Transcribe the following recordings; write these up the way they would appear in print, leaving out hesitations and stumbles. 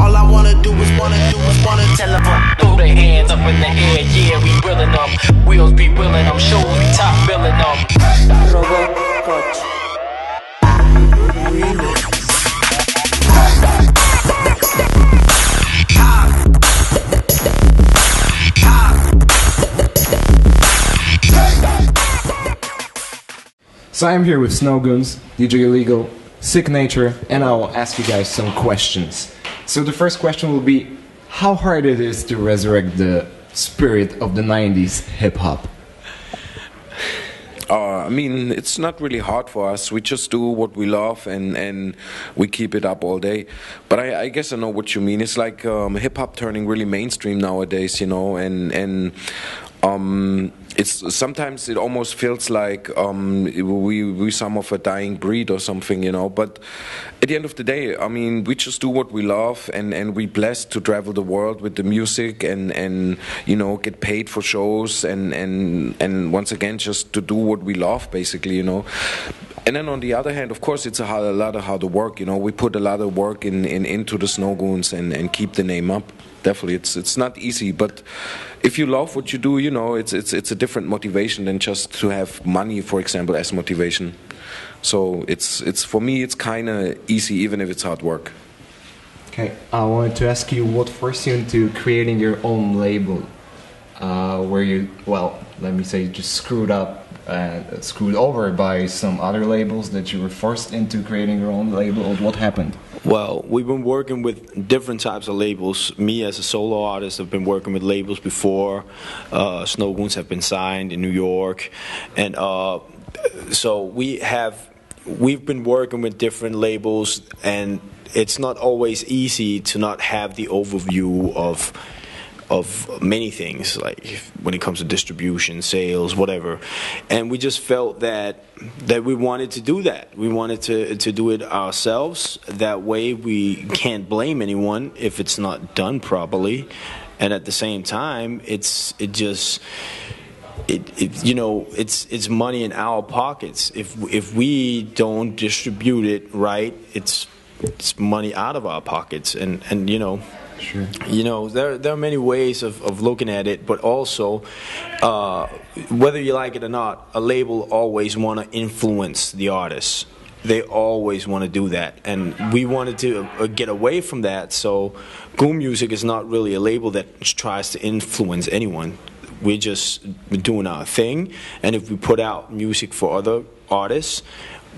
All I wanna do is tell them up. Throw their hands up in the air, yeah, we reelin' up. Wheels be reelin' up, shows be top reelin' up. So I'm here with Snow Goons, DJ Illegal, Sick Nature, and I will ask you guys some questions. So the first question will be, how hard it is to resurrect the spirit of the 90s hip-hop? I mean, it's not really hard for us. We just do what we love and we keep it up all day. But I guess I know what you mean. It's like hip-hop turning really mainstream nowadays, you know, and it's sometimes it almost feels like we some of a dying breed or something, you know. But at the end of the day, I mean, we just do what we love, and we blessed to travel the world with the music, and you know, get paid for shows, and once again just to do what we love, basically, you know. And then on the other hand, of course, it's a lot of hard work, you know. We put a lot of work into the Snow Goons and keep the name up. Definitely, it's not easy, but if you love what you do, you know, it's a different motivation than just to have money, for example, as motivation. So it's for me, it's kind of easy, even if it's hard work. Okay, I wanted to ask you what forced you into creating your own label, where you, well, let me say, just screwed over by some other labels that you were forced into creating your own label, or what happened? Well, we've been working with different types of labels. Me as a solo artist, I've been working with labels before. Snow Goons have been signed in New York, and so we've been working with different labels, and it's not always easy to not have the overview of many things, like when it comes to distribution, sales, whatever. And we just felt that we wanted to do that. We wanted to do it ourselves. That way we can't blame anyone if it's not done properly. And at the same time, it's money in our pockets. If we don't distribute it right, it's money out of our pockets, and you know. Sure. You know, there are many ways of looking at it, but also, whether you like it or not, a label always want to influence the artist. They always want to do that, and we wanted to get away from that. So Goom Music is not really a label that tries to influence anyone. We're just doing our thing, and if we put out music for other artists,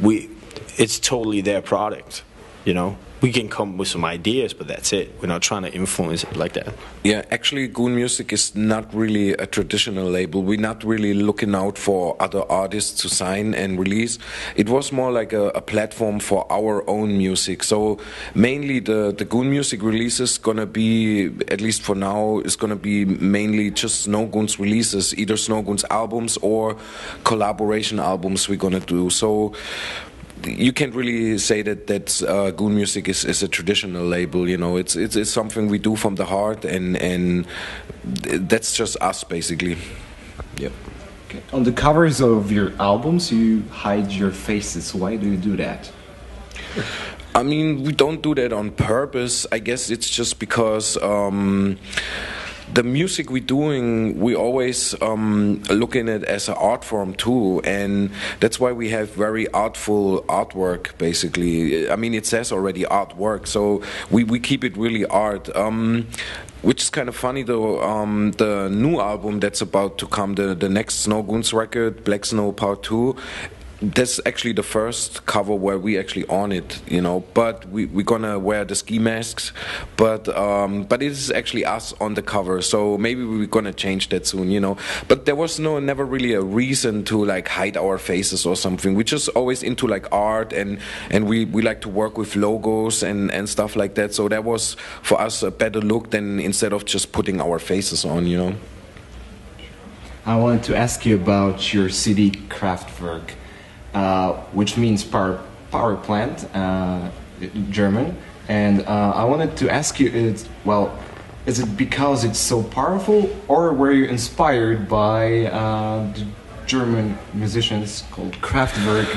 it's totally their product, you know. We can come with some ideas, but that's it. We're not trying to influence it like that. Yeah, actually, Goom Music is not really a traditional label. We're not really looking out for other artists to sign and release. It was more like a platform for our own music. So mainly the Goom Music releases gonna be, at least for now, is gonna be mainly just Snow Goons releases, either Snow Goons albums or collaboration albums we're gonna do. So you can't really say that Goom Music is a traditional label, you know. It's something we do from the heart, and that's just us, basically. Yep. Okay. On the covers of your albums, you hide your faces. Why do you do that? I mean, we don't do that on purpose. I guess it's just because the music we're doing, we always looking at it as an art form too, and that's why we have very artful artwork, basically. I mean, it says already artwork, so we keep it really art. Which is kind of funny though, the new album that's about to come, the next Snow Goons record, Black Snow Part 2, that's actually the first cover where we actually on it, you know. But we're gonna wear the ski masks, but it is actually us on the cover. So maybe we're gonna change that soon, you know. But there was never really a reason to like hide our faces or something. We're just always into like art, and we like to work with logos and stuff like that. So that was for us a better look than instead of just putting our faces on, you know. I wanted to ask you about your CD Kraftwerk. Which means power plant, German, and I wanted to ask you, is it because it's so powerful, or were you inspired by the German musicians called Kraftwerk,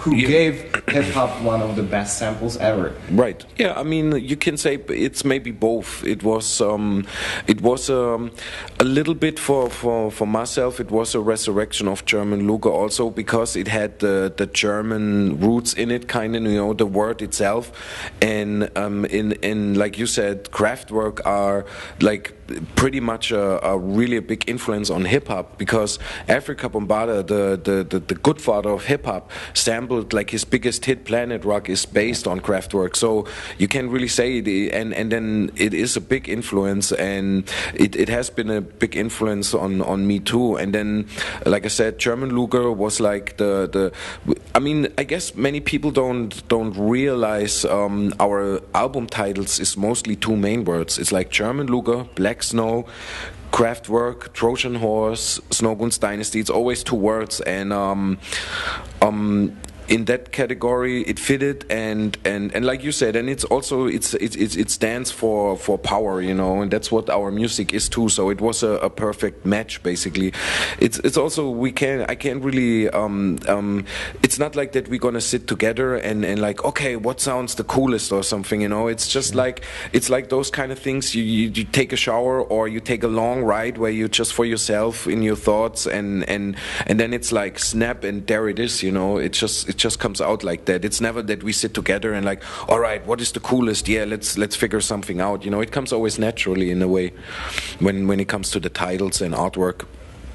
who gave hip-hop one of the best samples ever. Right. Yeah, I mean, you can say it's maybe both. It was a little bit for myself, it was a resurrection of German Luga also, because it had the German roots in it, kind of, you know, the word itself. And in like you said, Kraftwerk are like pretty much a really big influence on hip-hop, because Afrika Bambaataa, the good father of hip-hop, sampled, like, his biggest hit Planet Rock is based on Kraftwerk. So you can really say and then it is a big influence, and it has been a big influence on me too. And then, like I said, German Luger was like the I mean, I guess many people don't realize our album titles is mostly two main words. It's like German Luger, Black Snow, Kraftwerk, Trojan Horse, Snow Goons Dynasty. It's always two words, and in that category it fitted, and like you said, and it's also it stands for power, you know, and that's what our music is too. So it was a perfect match, basically. It's also I can't really it's not like that we're gonna sit together and like, okay, what sounds the coolest or something, you know. It's just like, it's like those kind of things. You take a shower or you take a long ride where you just for yourself in your thoughts, and then it's like snap, and there it is, you know. It just comes out like that. It's never that we sit together and like, all right, what is the coolest? Yeah, let's figure something out. You know, it comes always naturally in a way when it comes to the titles and artwork.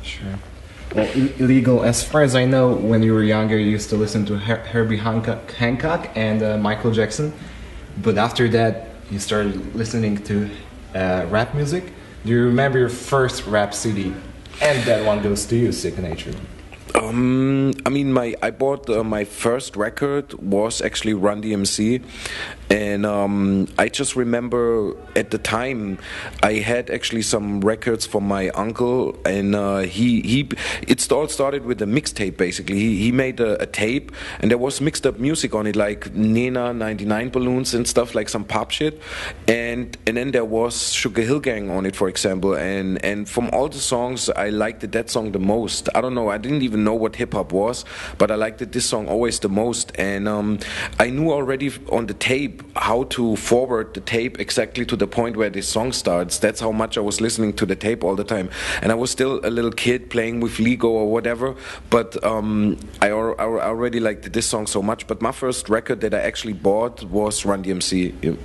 Sure. Well, Illegal, as far as I know, when you were younger, you used to listen to Herbie Hancock and Michael Jackson, but after that, you started listening to rap music. Do you remember your first rap CD? And that one goes to you, Sick Nature. I mean, I bought my first record was actually Run-DMC, and I just remember at the time I had actually some records from my uncle, and it all started with a mixtape, basically. He made a tape, and there was mixed up music on it, like Nena, 99 Balloons and stuff, like some pop shit, and then there was Sugar Hill Gang on it, for example, and from all the songs I liked that song the most. I don't know, I didn't even know what hip-hop was, but I liked this song always the most. And I knew already on the tape how to forward the tape exactly to the point where this song starts. That's how much I was listening to the tape all the time, and I was still a little kid playing with Lego or whatever, but I already liked this song so much. But my first record that I actually bought was Run-DMC.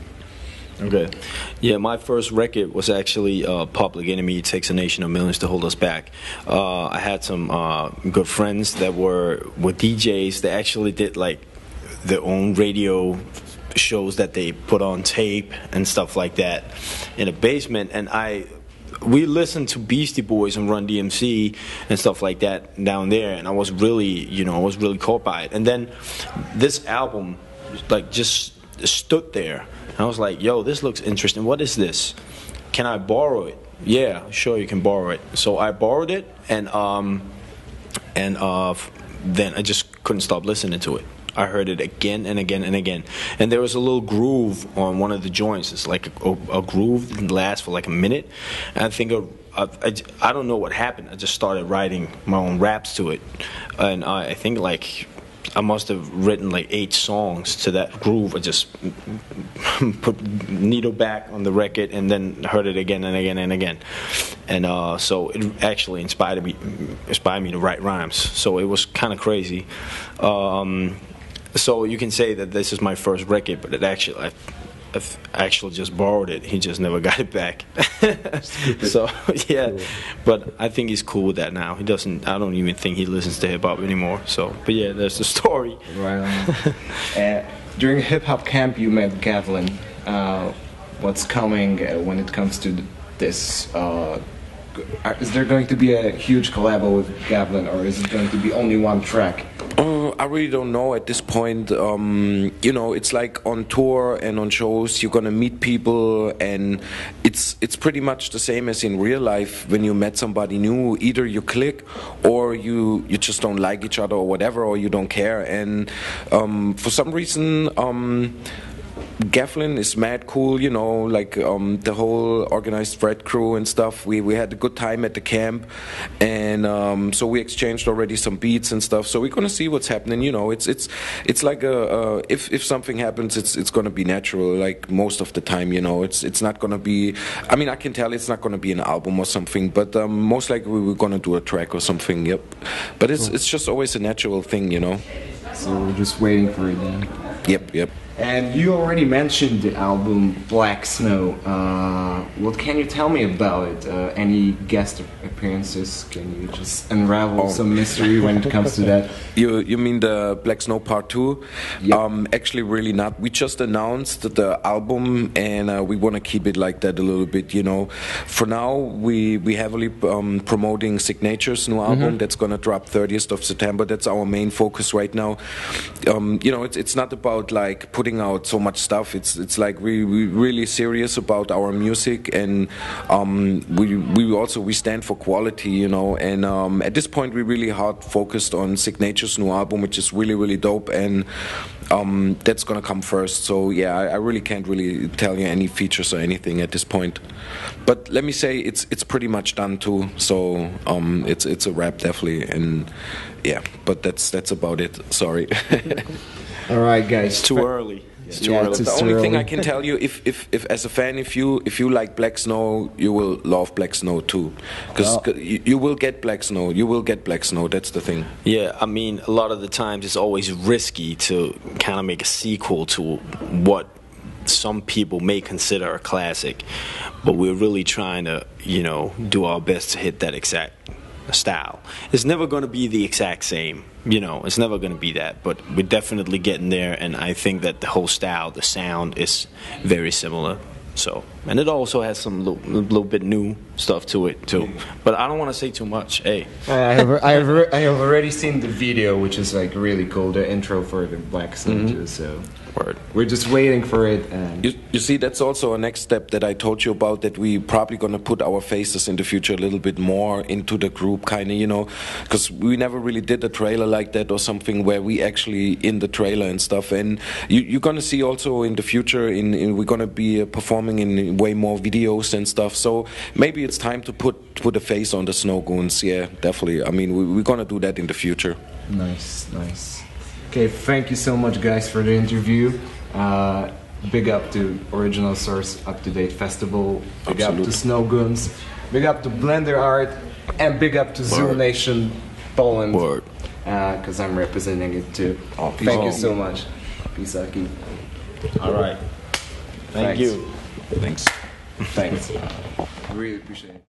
Okay. Yeah, my first record was actually Public Enemy, It Takes a Nation of Millions to Hold Us Back. I had some good friends that were DJs that actually did like their own radio shows that they put on tape and stuff like that in a basement, and we listened to Beastie Boys and Run-DMC and stuff like that down there, and I was really caught by it. And then this album like just stood there. I was like, yo, this looks interesting. What is this? Can I borrow it? Yeah, sure, you can borrow it. So I borrowed it, and then I just couldn't stop listening to it. I heard it again and again and again. And there was a little groove on one of the joints. It's like a groove that lasts for like a minute. And I think I don't know what happened. I just started writing my own raps to it. And I think like I must have written like 8 songs to that groove. I just put needle back on the record and then heard it again and again and again. And so it actually inspired me to write rhymes. So it was kind of crazy. So you can say that this is my first record, but it actually I've actually just borrowed it. He just never got it back. So yeah, but I think he's cool with that now. He doesn't. I don't even think he listens to hip hop anymore. So, but yeah, there's the story. Right. During hip hop camp, you met Gavlyn. What's coming when it comes to this? Is there going to be a huge collabo with Gavlyn, or is it going to be only one track? I really don't know at this point. You know, it's like on tour and on shows, you're gonna meet people, and it's pretty much the same as in real life when you met somebody new. Either you click, or you just don't like each other or whatever, or you don't care. And for some reason, Gavlyn is mad cool, you know, like the whole organized thread crew and stuff. We had a good time at the camp, and so we exchanged already some beats and stuff. So we're gonna see what's happening, you know. It's like if something happens, it's gonna be natural, like most of the time, you know. It's not gonna be. I mean, I can tell it's not gonna be an album or something, but most likely we're gonna do a track or something. Yep. But it's just always a natural thing, you know. So we're just waiting for it then. Yep. Yep. And you already mentioned the album Black Snow. What can you tell me about it? Any guest appearances? Can you just unravel some mystery when it comes to that? You mean the Black Snow Part 2? Yep. Actually, really not. We just announced the album, and we want to keep it like that a little bit, you know. For now, we heavily promoting Sick Nature's new album that's going to drop 30th of September. That's our main focus right now. You know, it's not about like putting out so much stuff. It's like we really serious about our music, and we stand for quality, you know. And at this point we really hard focused on Sick Nature's new album, which is really dope, and that's gonna come first. So yeah, I really can't really tell you any features or anything at this point, but let me say it's pretty much done too. So it's a wrap, definitely. And yeah, but that's about it. Sorry. All right, guys. It's too early. The only thing I can tell you, if as a fan, if you like Black Snow, you will love Black Snow too, because you will get Black Snow. You will get Black Snow. That's the thing. Yeah, I mean, a lot of the times it's always risky to kind of make a sequel to what some people may consider a classic, but we're really trying to, you know, do our best to hit that exact style. It's never going to be the exact same, you know. It's never going to be that, but we're definitely getting there, and I think that the whole style, the sound, is very similar. So, and it also has some little bit new stuff to it too, but I don't want to say too much. Hey, I have already seen the video, which is like really cool, the intro for the Black Snow. So we're just waiting for it. And you see, that's also a next step that I told you about, that we probably gonna put our faces in the future a little bit more into the group, kind of, you know, because we never really did a trailer like that or something where we actually in the trailer and stuff. And you're gonna see also in the future we're gonna be performing in way more videos and stuff. So maybe it's time to put a face on the Snow Goons. Yeah, definitely. I mean, we're gonna do that in the future. Nice. Okay, thank you so much, guys, for the interview. Big up to Original Source Up to Date Festival. Big up to Snow Goons. Big up to Blender Art, and big up to Zulu Nation Poland, because I'm representing it too. Thank you so much. Peace, Aki. All right. Thanks. Thank you. Thanks. Really appreciate it.